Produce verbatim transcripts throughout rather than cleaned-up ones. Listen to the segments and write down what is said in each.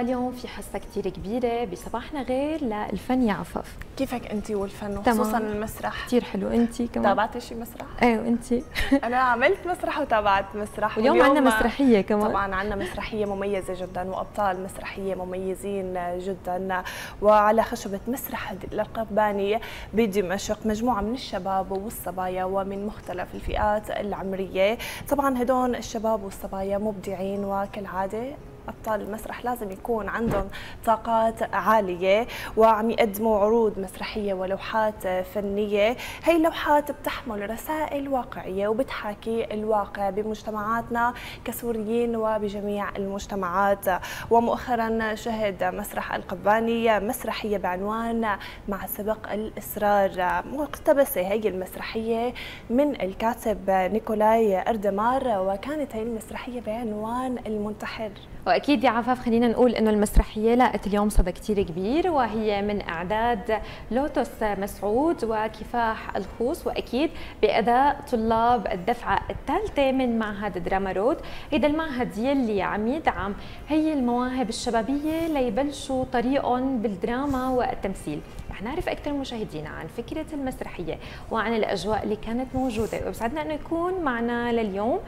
اليوم في حصة كتير كبيرة بصباحنا غير للفن يعفف. كيفك انت والفن وخصوصا المسرح؟ كتير حلو. انت كمان تابعتي شي مسرح؟ ايه وانت؟ انا عملت مسرح وتابعت مسرح، واليوم عندنا مسرحية كمان. طبعا عندنا مسرحية مميزة جدا وابطال مسرحية مميزين جدا، وعلى خشبة مسرح القباني بدمشق مجموعة من الشباب والصبايا ومن مختلف الفئات العمرية. طبعا هدول الشباب والصبايا مبدعين، وكالعادة أبطال المسرح لازم يكون عندهم طاقات عالية، وعم يقدموا عروض مسرحية ولوحات فنية. هي اللوحات بتحمل رسائل واقعية وبتحاكي الواقع بمجتمعاتنا كسوريين وبجميع المجتمعات. ومؤخرا شهد مسرح القباني مسرحية بعنوان مع سبق الإصرار، مقتبسة هي المسرحية من الكاتب نيكولاي أردمار، وكانت هي المسرحية بعنوان المنتحر. أكيد يا عفاف خلينا نقول إنه المسرحية لاقت اليوم صدى كتير كبير، وهي من إعداد لوتوس مسعود وكفاح الخوص، وأكيد بأداء طلاب الدفعة الثالثة من معهد دراما رود. هيدا المعهد يلي عم يدعم هي المواهب الشبابية ليبلشوا طريقهم بالدراما والتمثيل. رح نعرف أكثر مشاهدينا عن فكرة المسرحية وعن الأجواء اللي كانت موجودة، وبسعدنا إنه يكون معنا لليوم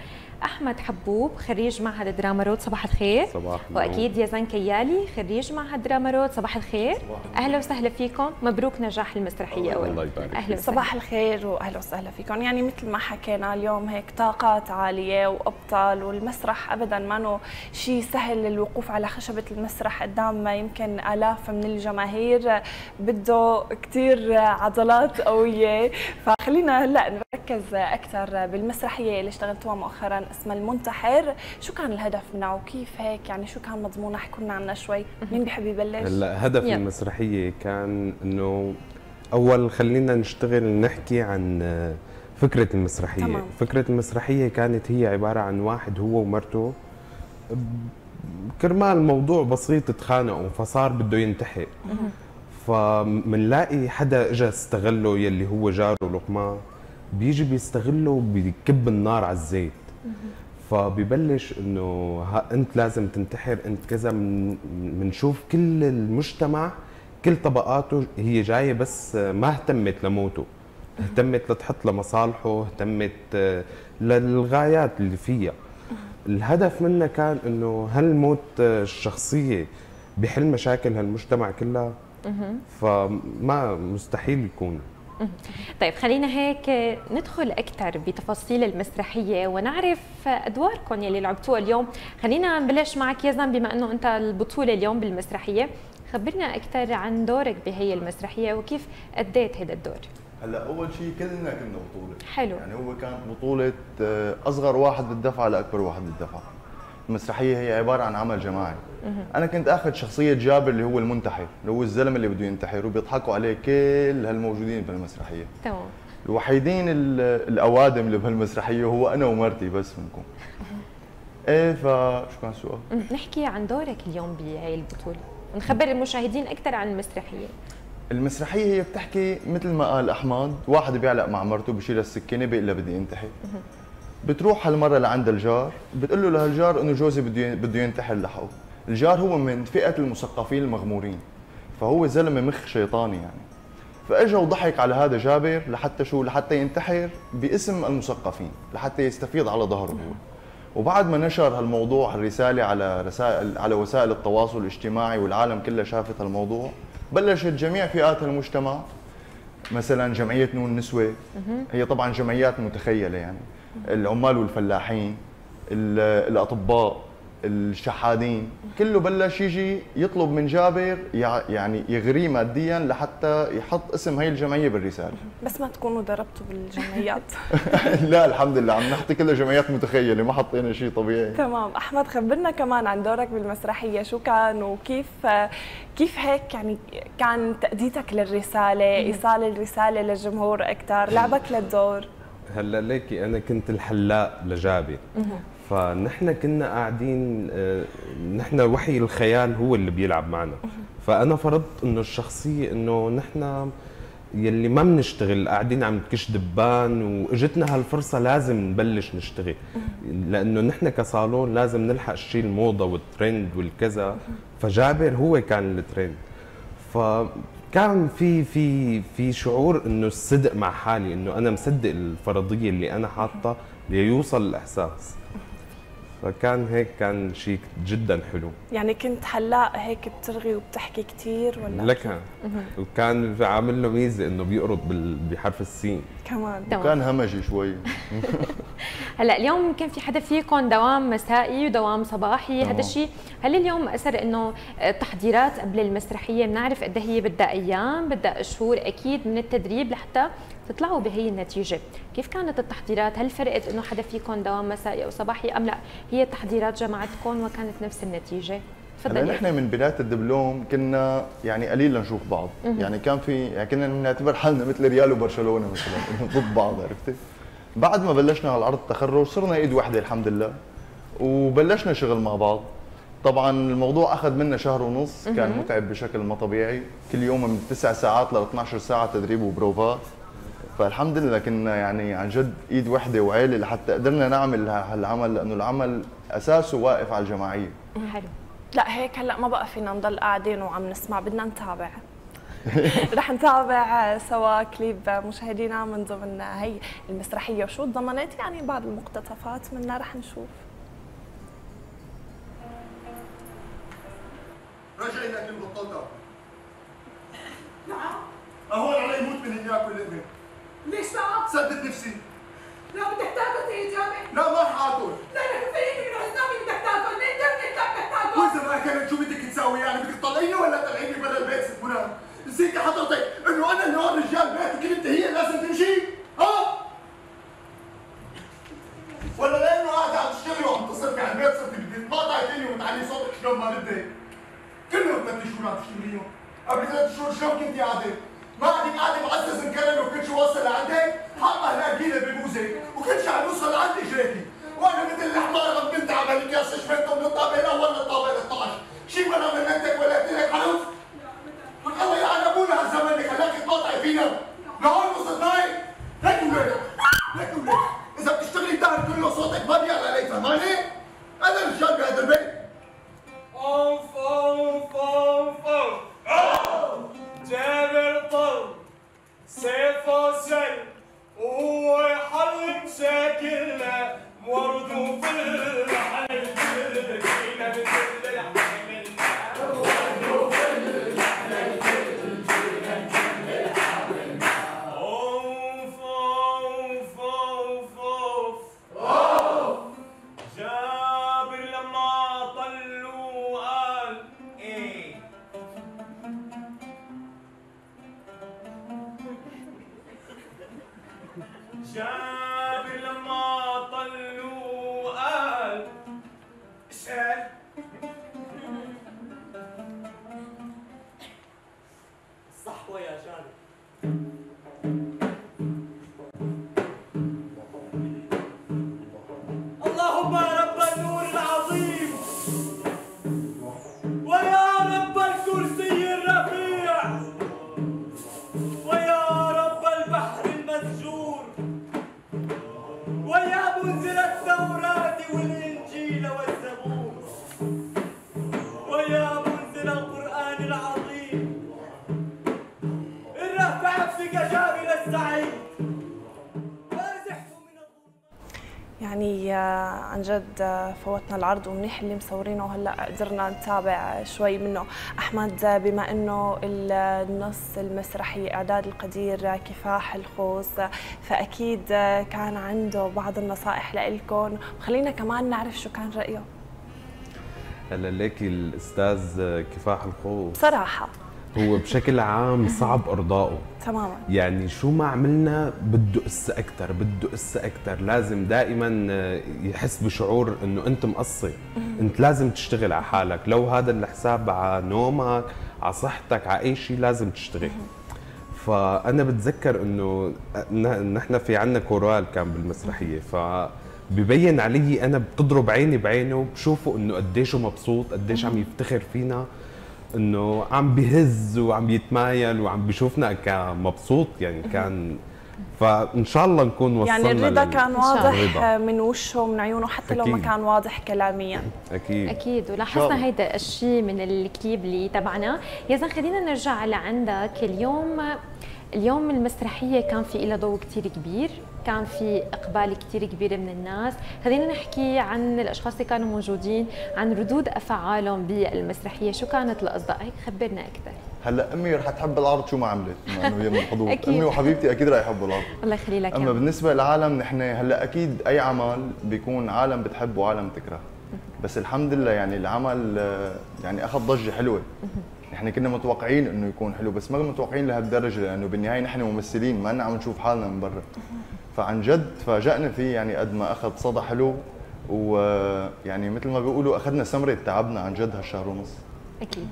أحمد حبوب خريج معهد دراما رود. صباح الخير. صباح النور. وأكيد يزن كيالي خريج معهد دراما رود. صباح الخير. صباح. أهلا وسهلا فيكم، مبروك نجاح المسرحية. أولا الله يبارك. أهلا وسهلا. صباح الخير وأهلا وسهلا فيكم. يعني مثل ما حكينا اليوم هيك طاقات عالية وأبطال، والمسرح أبدا ما شيء سهل الوقوف على خشبة المسرح قدام ما يمكن آلاف من الجماهير، بده كتير عضلات قوية. فخلينا هلا نركز أكثر بالمسرحية اللي اشتغلتوها مؤخرا اسمها المنتحر. شو كان الهدف منها وكيف هيك، يعني شو كان مضمونه؟ احكوا لنا عنها شوي. مين بحب يبلش؟ هلا هدف يلا. المسرحيه كان انه اول خلينا نشتغل نحكي عن فكره المسرحيه. تمام. فكره المسرحيه كانت هي عباره عن واحد هو ومرته كرمال موضوع بسيط اتخانقوا فصار بده ينتحر، فمنلاقي حدا اجى استغله يلي هو جاره لقمان، بيجي بيستغله بكب النار على الزيت. فبيبلش انه انت لازم تنتحر، انت كذا. بنشوف كل المجتمع كل طبقاته هي جايه بس ما اهتمت لموته، اهتمت لتحط لمصالحه، اهتمت للغايات اللي فيها. الهدف منها كان انه هل موت الشخصيه بحل مشاكل هالمجتمع كلها؟ فما مستحيل يكون. طيب خلينا هيك ندخل أكثر بتفاصيل المسرحية ونعرف أدواركم يلي لعبتوها اليوم. خلينا نبلش معك يزن، بما أنه أنت البطولة اليوم بالمسرحية، خبرنا أكثر عن دورك بهي المسرحية وكيف أديت هذا الدور. هلا أول شيء كلنا كنا بطولة. حلو. يعني هو كانت بطولة أصغر واحد بالدفعة لأكبر واحد بالدفعة. المسرحية هي عبارة عن عمل جماعي. أنا كنت آخذ شخصية جابر اللي هو المنتحر، اللي هو الزلمة اللي بده ينتحر وبيضحكوا عليه كل هالموجودين بالمسرحية. تمام. الوحيدين الأوادم اللي بهالمسرحية هو أنا ومرتي بس منكم. إيه فشو كان السؤال؟ نحكي عن دورك اليوم بهي البطولة، نخبر المشاهدين أكثر عن المسرحية. المسرحية هي بتحكي مثل ما قال أحمد، واحد بيعلق مع مرته بشيل السكينة بيقول لها بدي أنتحر. بتروح هالمره لعند الجار بتقول له لهالجار انه جوزي بده بده ينتحر لحقه. الجار هو من فئه المثقفين المغمورين، فهو زلمه مخ شيطاني يعني، فاجا وضحك على هذا جابر لحتى شو لحتى ينتحر باسم المثقفين لحتى يستفيض على ظهره. وبعد ما نشر هالموضوع هالرساله على رسائل على وسائل التواصل الاجتماعي والعالم كله شافت هالموضوع، بلشت جميع فئات المجتمع، مثلا جمعيه نون نسوه، هي طبعا جمعيات متخيله يعني، العمال والفلاحين، الاطباء، الشحادين، كله بلش يجي يطلب من جابر يعني يغريه ماديا لحتى يحط اسم هي الجمعيه بالرساله. بس ما تكونوا ضربتوا بالجمعيات. لا الحمد لله عم نحط كلها جمعيات متخيله، ما حطينا شيء طبيعي. تمام. احمد خبرنا كمان عن دورك بالمسرحيه، شو كان وكيف كيف هيك يعني كان تاديتك للرساله، ايصال الرساله للجمهور اكثر، لعبك للدور؟ هلا ليكي انا كنت الحلاق لجابر، فنحن كنا قاعدين نحن وحي الخيال هو اللي بيلعب معنا، فانا فرضت انه الشخصيه انه نحن يلي ما بنشتغل قاعدين عم نكش دبان، واجتنا هالفرصه لازم نبلش نشتغل، لانه نحن كصالون لازم نلحق شيء الموضه والترند والكذا. فجابر هو كان الترند، فكان في في في شعور انه الصدق مع حالي، انه انا مصدق الفرضيه اللي انا حاطه ليوصل الاحساس. فكان هيك كان شيء جدا حلو. يعني كنت هلا هيك بترغي وبتحكي كثير ولا؟ لك وكان عامل له ميزه انه بيقرط بحرف السين كمان، وكان همجي شوي. هلا اليوم يمكن في حدا فيكم دوام مسائي ودوام صباحي، هذا الشيء هل اليوم اثر انه التحضيرات قبل المسرحيه بنعرف قد هي بدها ايام بدها شهور اكيد من التدريب لحتى تطلعوا بهي النتيجه، كيف كانت التحضيرات؟ هل فرقت انه حدا فيكم دوام مسائي او صباحي ام لا؟ هي التحضيرات جمعتكم وكانت نفس النتيجه؟ تفضلي. نحن من بدايه الدبلوم كنا يعني قليل لنشوف بعض، يعني كان في يعني كنا بنعتبر حالنا مثل ريال وبرشلونه مثلا ضد بعض، عرفتي؟ بعد ما بلشنا على عرض التخرج صرنا ايد واحده الحمد لله وبلشنا شغل مع بعض. طبعا الموضوع اخذ منا شهر ونص، كان متعب بشكل ما طبيعي، كل يوم من تسع ساعات ل اثنعش ساعه تدريب وبروفات. فالحمد لله كنا يعني عن جد ايد واحده وعيله لحتى قدرنا نعمل هالعمل، لانه العمل اساسه واقف على الجماعيه. حلو. لا هيك هلا ما بقى فينا نضل قاعدين وعم نسمع، بدنا نتابع. رح نتابع سوا كليب مشاهدينا من ضمن هي المسرحيه، وشو تضمنت يعني بعض المقتطفات منها رح نشوف. رجعي الاكل بطلتها. نعم. اهون علي موت من هنياك واللقمه. ليش صعب؟ سدت نفسي. لا بدك تاكل هي جامد؟ لا ما رح اكل. لا رح تفيدني من هالزلمه بدك تاكل، ليه جامد بدك تاكل؟ وإذا ما اكلت شو بدك تسوي يعني؟ بدك تطلعيني ولا تطلعيني برا البيت ست منى؟ نسيتي حضرتك انه انا اللي هون رجال بيت وكلمتي هي لازم تمشي؟ ها؟ ولا لانه قاعد عم تشتغلي وعم تصرفي على البيت صرتي بدي تقاطعي كلمه وتعلي صوتك شلون ما بدك؟ كلهم ثلاث شهور عم تشتغليهم، قبل ثلاث شهور شلون كنتي قاعده؟ ما عندك قاعده معزز مكرر وكل شيء وصل لعندك، حاطه هناك جيله بالموزه وكل شيء عم يوصل لعندي جريتي، وانا مثل الحمار عم بنتعب هالكياس شفيتهم من الطابه الاول للطابه الاثنعش، شيء ولا منتك ولا قلت لك حلف؟ والله يلعن ابونا هالزمن خلاك تقاطعي فينا، لهون وصلت معي؟ لك ولادك، لك ولادك، اذا بتشتغلي الدهر كله صوتك ما بيعلى علي فهماني؟ انا رجال بهذا البيت. انف انف انف انف جابر طلب سيفه سيف وهو يحل مشاكلنا ورده في الحل فينا مثل الحمل ورده في الحل فينا مثل الحمل. انف انف انف انف جابر لما طلوا قال ايه جابر لما طلوا قال شال صحوة يا جابر. اللهم رب النور العظيم ويا رب الكرسي الرفيع ويا رب البحر المسجور ويا منزل التوراة والإنجيل والزبور ويا منزل القرآن العظيم ارفع حبسك جابر السعيد وارزحه من الظلمات. يعني عن جد فوتنا العرض ومنيح اللي مصورينه وهلا قدرنا نتابع شوي منه. احمد بما انه النص المسرحي اعداد القدير كفاح الخوص فاكيد كان عنده بعض النصائح لإلكم، وخلينا كمان نعرف شو كان رأيه. هلا ليكي الاستاذ كفاح الخوص بصراحة هو بشكل عام صعب ارضائه تماما، يعني شو ما عملنا بده قصه اكثر بده قصه اكثر، لازم دائما يحس بشعور انه انت مقصر، انت لازم تشتغل على حالك، لو هذا الحساب على نومك على صحتك على اي شيء لازم تشتغل. فانا بتذكر انه نحن في عندنا كورال كان بالمسرحيه، فببين علي انا بتضرب عيني بعينه وبشوفه انه قديش مبسوط قديش عم يفتخر فينا، انه عم بيهز وعم يتمايل وعم بيشوفنا كمبسوط يعني. كان فان شاء الله نكون وصلنا يعني الرضا لل... كان واضح من وشه ومن عيونه حتى أكيد. لو ما كان واضح كلاميا اكيد اكيد ولاحظنا هيدا الشيء من الكليب اللي تبعنا. يزن خلينا نرجع لعندك اليوم. اليوم المسرحيه كان في لها ضوء كثير كبير، كان في اقبال كثير كبير من الناس، خلينا نحكي عن الاشخاص اللي كانوا موجودين، عن ردود افعالهم بالمسرحيه، شو كانت لاصدقائك؟ هيك خبرنا اكثر. هلا امي رح تحب العرض شو ما عملت لانه هي من الحضور. امي وحبيبتي اكيد رح يحبوا العرض. الله يخلي لك. اما بالنسبه للعالم نحن هلا اكيد اي عمل بيكون عالم بتحب وعالم تكره، بس الحمد لله يعني العمل يعني اخذ ضجه حلوه. نحن كنا متوقعين انه يكون حلو بس ما متوقعين لهالدرجه لانه بالنهايه نحن ممثلين ما لنا عم نشوف حالنا من برا. فعن جد تفاجئنا فيه يعني قد ما اخذ صدى حلو، ويعني مثل ما بيقولوا اخذنا ثمره تعبنا عن جد هالشهر ونص. اكيد.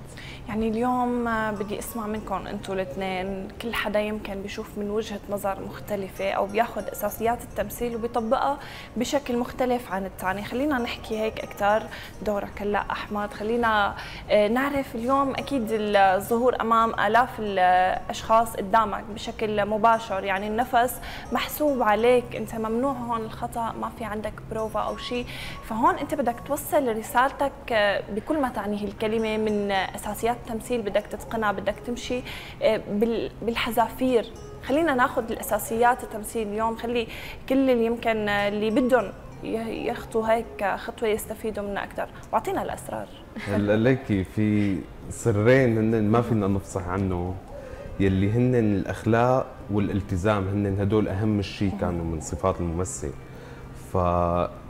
يعني اليوم بدي اسمع منكم انتم الاثنين، كل حدا يمكن بيشوف من وجهه نظر مختلفه او بياخذ اساسيات التمثيل وبيطبقها بشكل مختلف عن الثاني، خلينا نحكي هيك اكثر. دورك هلا احمد، خلينا نعرف اليوم اكيد الظهور امام الاف الاشخاص قدامك بشكل مباشر، يعني النفس محسوب عليك، انت ممنوع هون الخطا، ما في عندك بروفا او شيء، فهون انت بدك توصل رسالتك بكل ما تعنيه الكلمه من اساسيات التمثيل، بدك تتقنها، بدك تمشي بالحذافير. خلينا ناخذ الاساسيات التمثيل اليوم، خلي كل اللي يمكن اللي بدهم يخطوا هيك خطوه يستفيدوا منها اكثر، واعطينا الاسرار. هلا ليكي في سرين هن ما فينا نفصح عنه يلي هن الاخلاق والالتزام، هن هدول اهم شيء كانوا من صفات الممثل. ف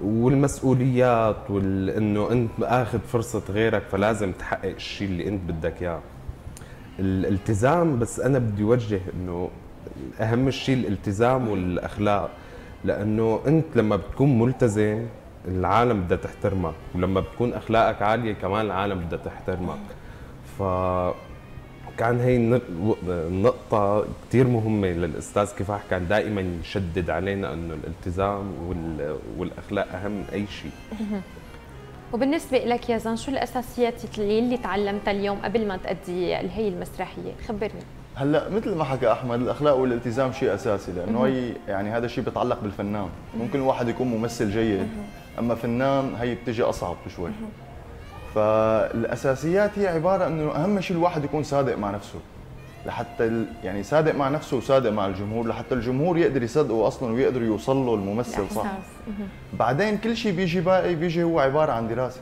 والمسؤوليات وانه انت اخذ فرصه غيرك فلازم تحقق الشيء اللي انت بدك اياه. الالتزام، بس انا بدي اوجه انه اهم شيء الالتزام والاخلاق، لانه انت لما بتكون ملتزم العالم بدها تحترمك، ولما بتكون اخلاقك عاليه كمان العالم بدها تحترمك. ف كان هي النقطة كثير مهمة للأستاذ كفاح، كان دائما يشدد علينا أنه الالتزام والأخلاق أهم أي شيء. وبالنسبة لك يا زن، شو الأساسيات اللي تعلمتها اليوم قبل ما تأدي هي المسرحية؟ خبرني. هلا مثل ما حكى أحمد، الأخلاق والالتزام شيء أساسي لأنه هي يعني هذا الشيء بيتعلق بالفنان، ممكن الواحد يكون ممثل جيد أما فنان هي بتجي أصعب شوي. فالاساسيات هي عباره انه اهم شيء الواحد يكون صادق مع نفسه، لحتى يعني صادق مع نفسه وصادق مع الجمهور، لحتى الجمهور يقدر يصدقه اصلا ويقدر يوصل له الممثل صح. بعدين كل شيء بيجي باقي بيجي هو عباره عن دراسه.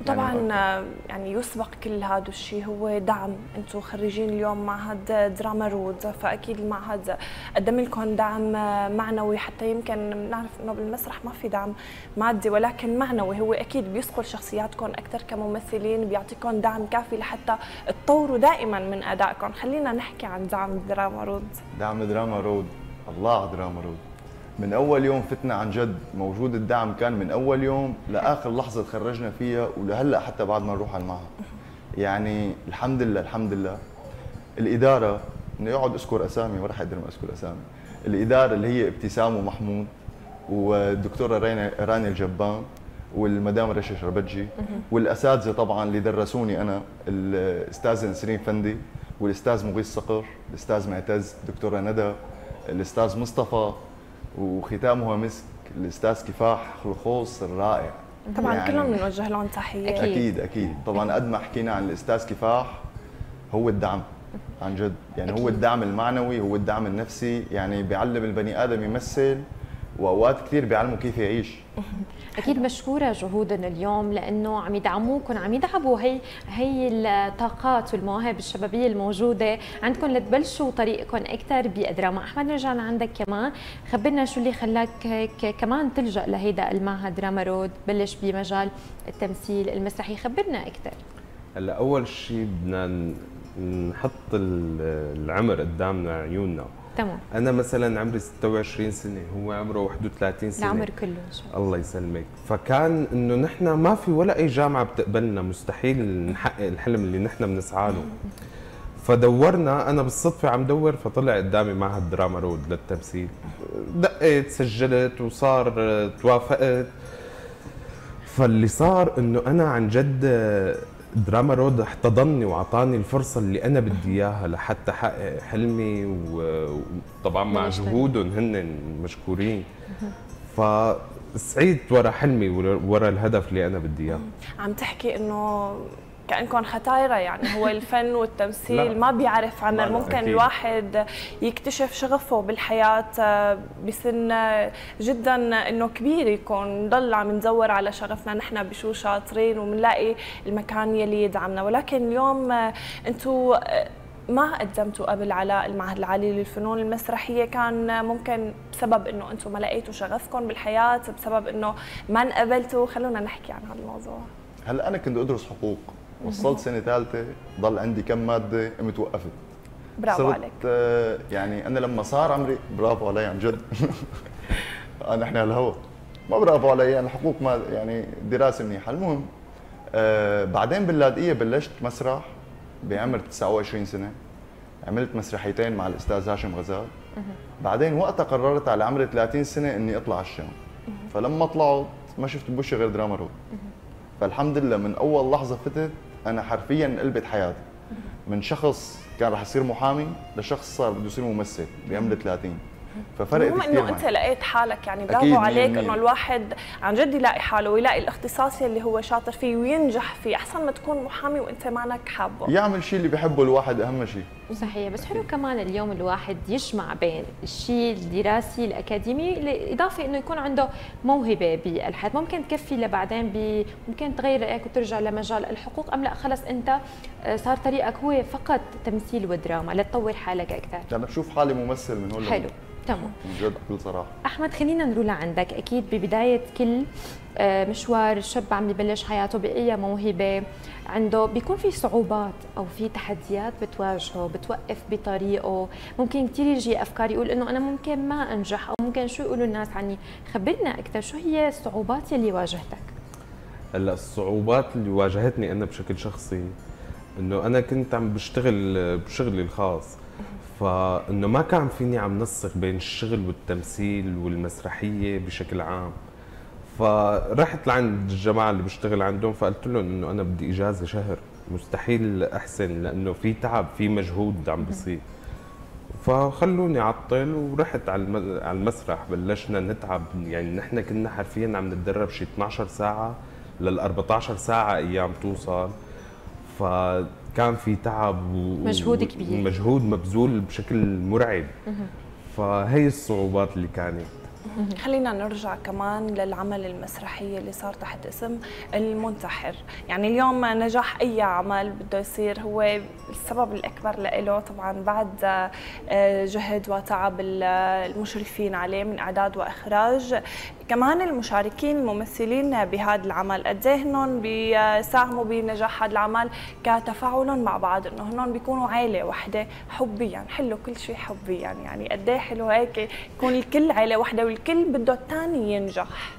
وطبعا يعني, يعني يسبق كل هذا الشيء هو دعم، انتم خريجين اليوم معهد دراما رود، فاكيد المعهد قدم لكم دعم معنوي، حتى يمكن نعرف انه بالمسرح ما في دعم مادي ولكن معنوي، هو اكيد بيسقل شخصياتكم اكثر كممثلين، بيعطيكم دعم كافي لحتى تطوروا دائما من ادائكم. خلينا نحكي عن دعم دراما رود. دعم دراما رود، الله على دراما رود، من اول يوم فتنا عن جد موجود الدعم، كان من اول يوم لاخر لحظه تخرجنا فيها ولهلا حتى بعد ما نروح على المعهد. يعني الحمد لله الحمد لله الاداره، انه يقعد اذكر اسامي ما راح اقدر ما اذكر اسامي، الاداره اللي هي ابتسام ومحمود والدكتوره راني راني الجبان والمدام رشا شربتجي والاساتذه طبعا اللي درسوني انا، الاستاذه نسرين فندي والاستاذ مغيث صقر، الاستاذ معتاز، الدكتوره ندى، الاستاذ مصطفى، وختامها مسك الاستاذ كفاح الخوص الرائع. طبعا يعني كلهم بنوجه لهم تحيه. اكيد اكيد, أكيد. طبعا قد ما حكينا عن الاستاذ كفاح هو الدعم عن جد، يعني أكيد. هو الدعم المعنوي، هو الدعم النفسي، يعني بيعلم البني ادم يمثل واوقات كثير بيعلموا كيف يعيش. اكيد مشكوره جهودنا اليوم لانه عم يدعموكم، عم يدعموا هي هي الطاقات والمواهب الشبابيه الموجوده عندكم لتبلشوا طريقكم اكثر بالدراما. احمد نرجع لعندك كمان، خبرنا شو اللي خلاك كمان تلجا لهيدا المعهد دراما رود، بلش بمجال التمثيل المسرحي، خبرنا اكثر. هلا اول شيء بدنا نحط العمر قدامنا عيوننا. تمام. أنا مثلا عمري ستة وعشرين سنة، هو عمره واحد وثلاثين سنة. العمر كله إن شاء الله. الله يسلمك، فكان إنه نحن ما في ولا أي جامعة بتقبلنا، مستحيل نحقق الحلم اللي نحن بنسعى له. فدورنا، أنا بالصدفة عم دور فطلع قدامي معهد دراما رود للتمثيل، دقيت سجلت وصار توافقت. فاللي صار إنه أنا عن جد دراما رود احتضنني وعطاني الفرصة اللي أنا بدي إياها لحتى أحقق حلمي، وطبعا مع جهودهم هن مشكورين. فسعيت ورا حلمي ورا الهدف اللي أنا بدي إياه. عم تحكي إنه كأنكم ختايرة، يعني هو الفن والتمثيل ما بيعرف عمر، ممكن أكيد. الواحد يكتشف شغفه بالحياة بسن جدا إنه كبير، يكون نضل عم ندور على شغفنا نحن بشو شاطرين وبنلاقي المكان يلي يدعمنا. ولكن اليوم أنتوا ما قدمتوا قبل على المعهد العالي للفنون المسرحية، كان ممكن بسبب إنه أنتوا ما لقيتوا شغفكم بالحياة، بسبب إنه ما انقبلتوا. خلونا نحكي عن هذا الموضوع. هلا أنا كنت أدرس حقوق، وصلت سنه ثالثه ضل عندي كم ماده قمت وقفت. برافو عليك. يعني انا لما صار عمري برافو علي عن جد. انا احنا الهوا ما برافو علي، يعني الحقوق ما يعني دراسه منيحه. المهم آه بعدين باللاذقيه بلشت مسرح بعمر تسعة وعشرين سنه، عملت مسرحيتين مع الاستاذ هاشم غزال. بعدين وقتها قررت على عمر ثلاثين سنه اني اطلع على الشام، فلما طلعت ما شفت بوشي غير دراما رود. فالحمد لله من اول لحظه فتت انا حرفيا انقلبت حياتي، من شخص كان رح يصير محامي لشخص صار بده يصير ممثل بعمر ثلاثين. ففرقت كثير. انه انت لقيت حالك، يعني برافو عليك انه الواحد عن جد يلاقي حاله ويلاقي الاختصاص اللي هو شاطر فيه وينجح فيه، احسن ما تكون محامي وانت مانك حابه. يعمل شيء اللي بحبه الواحد اهم شيء. صحيح. بس حلو كمان اليوم الواحد يجمع بين الشيء الدراسي الاكاديمي، اضافه انه يكون عنده موهبه بالحياه ممكن تكفي لبعدين ب... ممكن تغير رايك وترجع لمجال الحقوق، ام لا خلص انت صار طريقك هو فقط تمثيل ودراما لتطور حالك اكثر. انا بشوف حالي ممثل من هون. حلو تمام. بجد بكل صراحه. احمد خلينا نروح لعندك، اكيد ببدايه كل مشوار الشاب عم يبلش حياته باي موهبه عنده بيكون في صعوبات او في تحديات بتواجهه بتوقف بطريقه، ممكن كثير يجي افكار يقول انه انا ممكن ما انجح او ممكن شو يقولوا الناس عني. خبرنا اكثر شو هي الصعوبات اللي واجهتك؟ هلا الصعوبات اللي واجهتني انا بشكل شخصي انه انا كنت عم بشتغل بشغلي الخاص، فانه ما كان فيني عم نسق بين الشغل والتمثيل والمسرحيه بشكل عام. فرحت لعند الجماعه اللي بشتغل عندهم فقلت لهم انه انا بدي اجازه شهر، مستحيل احسن لانه في تعب في مجهود عم بيصير، فخلوني عطل ورحت على المسرح. بلشنا نتعب، يعني نحن كنا حرفيا عم نتدرب شي اثنعش ساعه لل أربعطعش ساعه ايام توصل، ف كان في تعب ومجهود كبير، مجهود مبذول بشكل مرعب. فهي الصعوبات اللي كانت. خلينا نرجع كمان للعمل المسرحي اللي صار تحت اسم المنتحر. يعني اليوم نجاح أي عمل بده يصير هو السبب الأكبر له طبعا بعد جهد وتعب المشرفين عليه من إعداد وإخراج، كمان المشاركين الممثلين بهذا العمل قد ايه هنن بيساهموا بنجاح هذا العمل كتفاعلهم مع بعض، انه هنن بيكونوا عائله وحده حبيا، حلو كل شيء حبيا، يعني قد ايه حلو هيك يكون الكل عائله وحده والكل بده الثاني ينجح.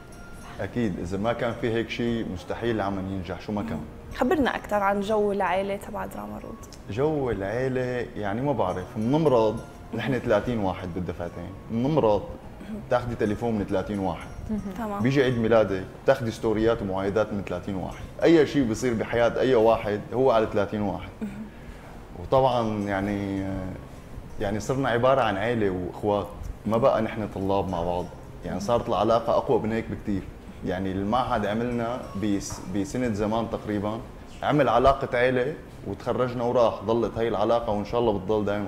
اكيد اذا ما كان في هيك شيء مستحيل العمل ينجح شو ما كان. خبرنا اكثر عن جو العائله تبع دراما رود. جو العائله يعني ما بعرف، بنمرض نحن ثلاثين واحد بالدفعتين، بنمرض بتاخذي تليفون من ثلاثين واحد، تمام. بيجي عيد ميلادك بتاخذي ستوريات ومعايدات من ثلاثين واحد، اي شيء بيصير بحياه اي واحد هو على ثلاثين واحد. وطبعا يعني يعني صرنا عباره عن عائله واخوات، ما بقى نحن طلاب مع بعض، يعني صارت العلاقه اقوى من هيك بكثير. يعني المعهد عملنا بسنه زمان تقريبا عمل علاقه عائله، وتخرجنا وراح ضلت هي العلاقه وان شاء الله بتضل دائما،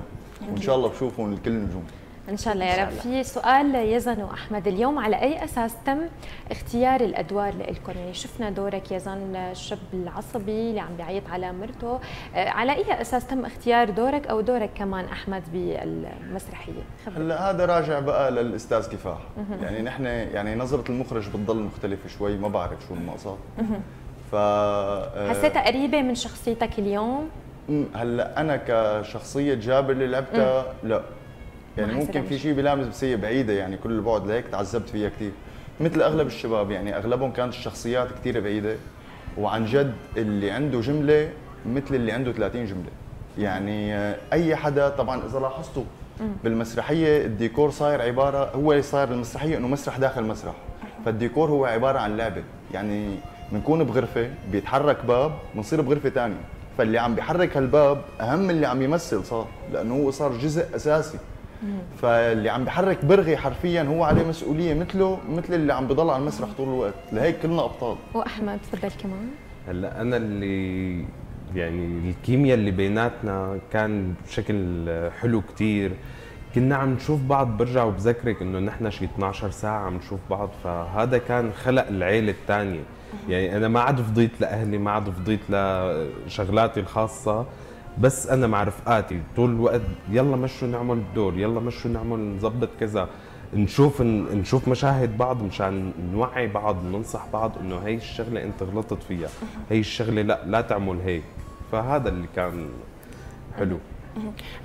وان شاء الله بشوفهم الكل نجوم ان شاء الله يا رب. في سؤال يزن واحمد، اليوم على اي اساس تم اختيار الادوار لكم؟ يعني شفنا دورك يزن الشاب العصبي اللي عم بيعيط على مرته، على اي اساس تم اختيار دورك او دورك كمان احمد بالمسرحيه؟ هلا هذا راجع بقى للاستاذ كفاح. يعني نحن يعني نظره المخرج بتضل مختلفه شوي، ما بعرف شو النقصه. ف حسيتها قريبه من شخصيتك اليوم؟ هلا انا كشخصيه جابر اللي لعبتها لا، يعني ممكن في شيء بلامس بس هي بعيده، يعني كل البعد لهيك تعذبت فيها كثير مثل اغلب الشباب. يعني اغلبهم كانت الشخصيات كثير بعيده، وعن جد اللي عنده جمله مثل اللي عنده ثلاثين جمله. يعني اي حدا طبعا اذا لاحظتوا بالمسرحيه الديكور صاير عباره، هو صاير المسرحيه انه مسرح داخل مسرح، فالديكور هو عباره عن لعبه. يعني بنكون بغرفه بيتحرك باب بنصير بغرفه ثانيه، فاللي عم بيحرك هالباب اهم من اللي عم يمثل صار، لانه هو صار جزء اساسي. فاللي عم بيحرك برغي حرفيا هو عليه مسؤوليه مثله مثل اللي عم بضل على المسرح طول الوقت، لهيك كلنا ابطال. واحمد تفضل كمان. هلا انا اللي يعني الكيمياء اللي بيناتنا كان بشكل حلو كثير، كنا عم نشوف بعض، برجع وبذكرك انه نحن شي اثنعش ساعه عم نشوف بعض، فهذا كان خلق العيله الثانيه. يعني انا ما عاد فضيت لاهلي، ما عاد فضيت لشغلاتي الخاصه، بس انا مع رفقاتي طول الوقت، يلا مشوا نعمل الدور، يلا مشوا نعمل نظبط كذا، نشوف نشوف مشاهد بعض مشان نوعي بعض، ننصح بعض انه هي الشغله انت غلطت فيها، هي الشغله لا لا تعمل هيك، فهذا اللي كان حلو.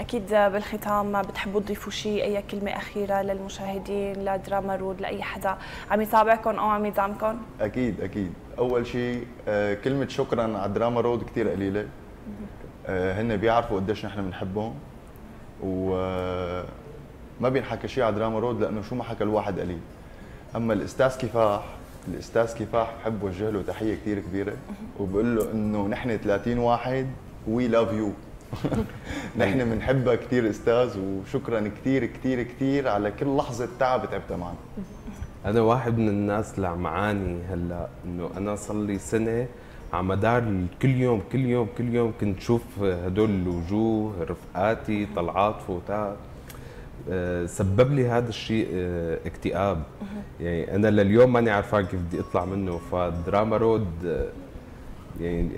اكيد بالختام بتحبوا تضيفوا شيء، اي كلمه اخيره للمشاهدين، لدراما رود، لاي حدا عم يتابعكم او عم يدعمكم؟ اكيد اكيد، اول شيء كلمه شكرا على دراما رود كثير قليله، هن بيعرفوا قديش نحن بنحبهم، وما بينحكى شيء على دراما رود لانه شو ما حكى الواحد قليل. اما الاستاذ كفاح، الاستاذ كفاح بحب وجه له تحيه كثير كبيره، وبقول له انه نحن ثلاثين واحد وي لاف يو نحن بنحبها كثير استاذ، وشكرا كثير كثير كثير على كل لحظه تعب تعبتها معنا. انا واحد من الناس اللي عم عاني هلا، انه انا صار لي سنه على مدار كل يوم كل يوم كل يوم كنت شوف هدول الوجوه، رفقاتي، طلعات، فوتات، سبب لي هذا الشيء اكتئاب. يعني انا لليوم ماني عارفان كيف بدي اطلع منه، فدراما رود يعني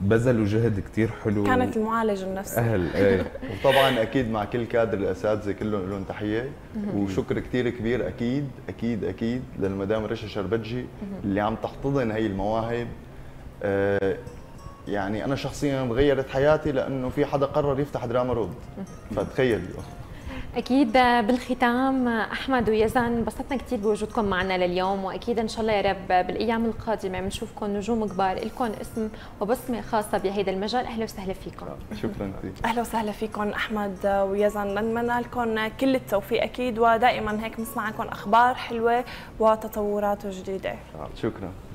بذلوا جهد كثير حلو، كانت المعالج النفسي اهل ايه. وطبعا اكيد مع كل كادر الاساتذه كلهم لهم تحيه وشكر كثير كبير اكيد اكيد اكيد للمدام رشا شربتجي اللي عم تحتضن هي المواهب. آه يعني انا شخصيا غيرت حياتي لانه في حدا قرر يفتح دراما رود، فتخيل. اكيد بالختام احمد ويزن، انبسطنا كثير بوجودكم معنا لليوم، واكيد ان شاء الله يا رب بالايام القادمه بنشوفكم نجوم كبار، الكم اسم وبصمه خاصه بهذا المجال. اهلا وسهلا فيكم. شكرا كثير. اهلا وسهلا فيكم احمد ويزن، نتمنى لكم كل التوفيق اكيد، ودائما هيك بنسمع عنكم اخبار حلوه وتطورات جديده. شكرا.